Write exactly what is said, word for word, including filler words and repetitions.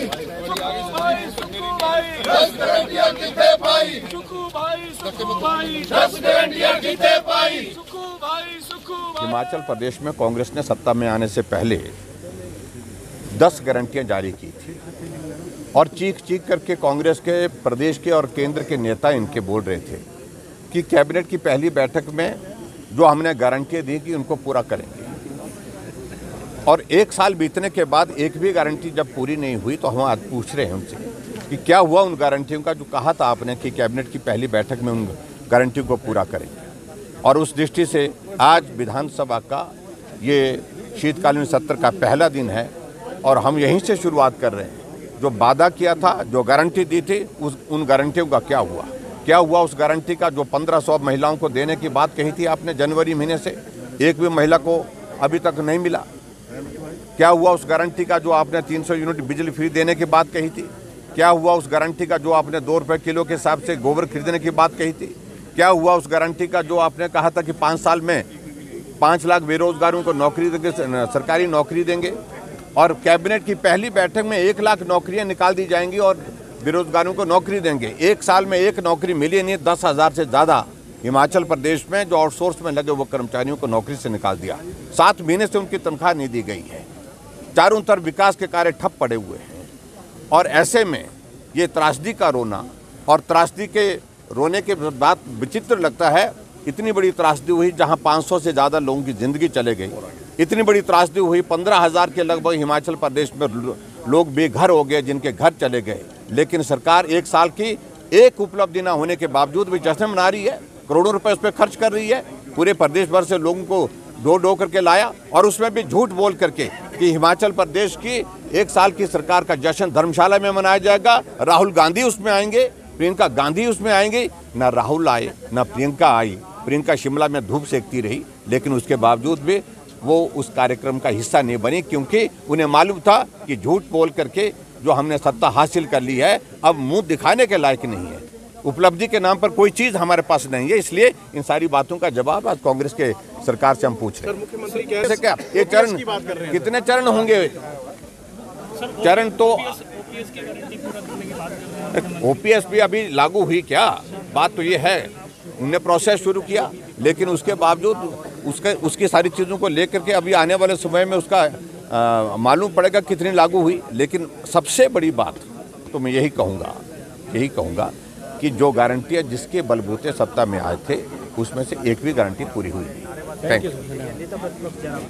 हिमाचल प्रदेश में कांग्रेस ने सत्ता में आने से पहले दस गारंटियां जारी की थी और चीख चीख करके कांग्रेस के प्रदेश के और केंद्र के नेता इनके बोल रहे थे कि कैबिनेट की पहली बैठक में जो हमने गारंटियां दी कि उनको पूरा करेंगे। और एक साल बीतने के बाद एक भी गारंटी जब पूरी नहीं हुई तो हम आज पूछ रहे हैं उनसे कि क्या हुआ उन गारंटियों का जो कहा था आपने कि कैबिनेट की पहली बैठक में उन गारंटियों को पूरा करेंगे। और उस दृष्टि से आज विधानसभा का ये शीतकालीन सत्र का पहला दिन है और हम यहीं से शुरुआत कर रहे हैं। जो वादा किया था, जो गारंटी दी थी, उस उन गारंटियों का क्या हुआ क्या हुआ उस गारंटी का जो पंद्रह सौ महिलाओं को देने की बात कही थी आपने जनवरी महीने से, एक भी महिला को अभी तक नहीं मिला। क्या हुआ उस गारंटी का जो आपने तीन सौ यूनिट बिजली फ्री देने की बात कही थी। क्या हुआ उस गारंटी का जो आपने दो रुपये किलो के हिसाब से गोबर खरीदने की बात कही थी। क्या हुआ उस गारंटी का जो आपने कहा था कि पाँच साल में पाँच लाख बेरोजगारों को नौकरी देंगे, सरकारी नौकरी देंगे और कैबिनेट की पहली बैठक में एक लाख नौकरियां निकाल दी जाएंगी और बेरोजगारों को नौकरी देंगे। एक साल में एक नौकरी मिली नहीं, दस हज़ार से ज़्यादा हिमाचल प्रदेश में जो आउटसोर्स में लगे वो कर्मचारियों को नौकरी से निकाल दिया। सात महीने से उनकी तनख्वाह नहीं दी गई है। चारों तरफ विकास के कार्य ठप पड़े हुए हैं और ऐसे में ये त्रासदी का रोना और त्रासदी के रोने के बात विचित्र लगता है। इतनी बड़ी त्रासदी हुई जहां पाँच सौ से ज़्यादा लोगों की ज़िंदगी चले गई। इतनी बड़ी त्रासदी हुई पंद्रह हज़ार के लगभग हिमाचल प्रदेश में लोग बेघर हो गए, जिनके घर चले गए। लेकिन सरकार एक साल की एक उपलब्धि न होने के बावजूद भी जश्न मना रही है, करोड़ों रुपए उस पर खर्च कर रही है। पूरे प्रदेश भर से लोगों को डो डो करके लाया और उसमें भी झूठ बोल करके कि हिमाचल प्रदेश की एक साल की सरकार का जश्न धर्मशाला में मनाया जाएगा, राहुल गांधी उसमें आएंगे, प्रियंका गांधी उसमें आएंगी। ना राहुल आए ना प्रियंका आई। प्रियंका शिमला में धूप सेकती रही लेकिन उसके बावजूद भी वो उस कार्यक्रम का हिस्सा नहीं बनी, क्योंकि उन्हें मालूम था कि झूठ बोल करके जो हमने सत्ता हासिल कर ली है अब मुँह दिखाने के लायक नहीं है। उपलब्धि के नाम पर कोई चीज़ हमारे पास नहीं है। इसलिए इन सारी बातों का जवाब आज कांग्रेस के सरकार से हम पूछ रहे हैं। मुख्यमंत्री कैसे क्या ये चरण कितने चरण होंगे? चरण तो ओपीएस भी अभी लागू हुई क्या? बात तो ये है उनने प्रोसेस शुरू किया लेकिन उसके बावजूद उसके उसकी सारी चीज़ों को लेकर के अभी आने वाले समय में उसका मालूम पड़ेगा कितनी लागू हुई। लेकिन सबसे बड़ी बात तो मैं यही कहूँगा यही कहूँगा कि जो गारंटियां जिसके बलबूते सत्ता में आए थे उसमें से एक भी गारंटी पूरी हुई नहीं। Thank you.